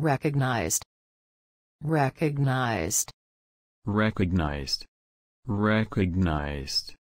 Recognized. Recognized. Recognized. Recognized.